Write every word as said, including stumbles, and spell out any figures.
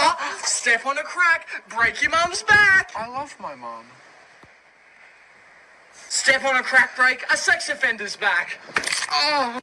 Uh, step on a crack, break your mum's back. I love my mum. Step on a crack, break a sex offender's back. Oh.